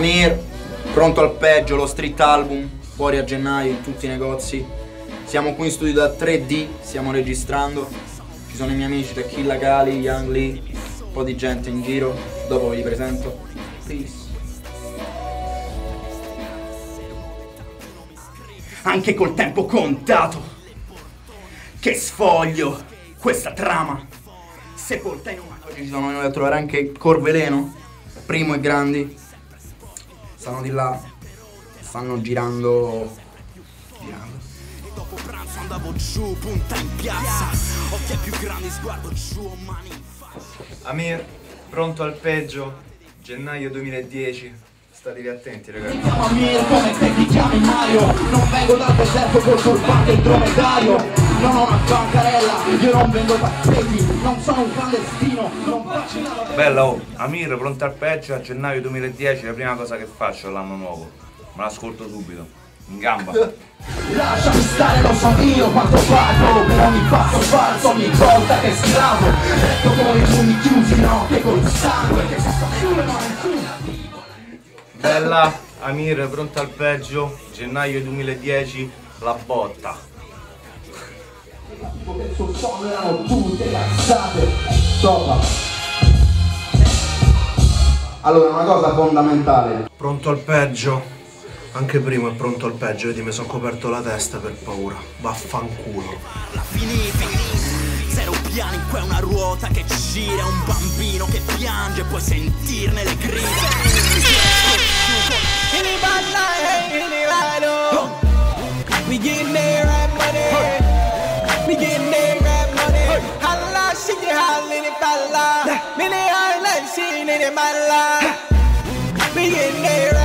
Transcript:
Amir, Pronto al peggio, lo street album, fuori a gennaio in tutti i negozi. Siamo qui in studio da 3D, stiamo registrando. Ci sono i miei amici da Killa Ghali, Young Lee, un po' di gente in giro, dopo vi presento. Peace. Anche col tempo contato che sfoglio questa trama sepolta in un... Oggi ci sono venuti a trovare anche Corveleno, Primo e Grandi. Stanno di là, stanno girando. Dopo pranzo andavo giù, punta in piazza, occhi più grandi, sguardo giù, mani. Amir, Pronto al peggio, gennaio 2010. Statevi attenti, ragazzi. Mi chiamo Amir, come te ti chiami Mario? Non vengo dal deserto col turbante il dromedario. Non ho una bancarella, io non vendo pazzetti, non sono un clandestino, non faccio la... Bella, oh, Amir, Pronto al peggio, a gennaio 2010, la prima cosa che faccio l'anno nuovo. Me l'ascolto subito, in gamba. Lasciami stare, lo so io quanto pago per ogni passo falso, ogni volta che sclavo. Retto come i pugni chiusi, no, che col sangue, che si sta più. Bella, Amir, Pronto al peggio, gennaio 2010, la botta. Allora, una cosa fondamentale. Pronto al peggio, anche Primo è Pronto al peggio, vedi, mi sono coperto la testa per paura. Vaffanculo. Zero piani, qua è una ruota che gira, un bambino che piange, puoi sentirne le grida. We getting that rap money, we getting that rap money. Holla, she get holla, it falla. Many I like, she in it, my life. We getting that rap money.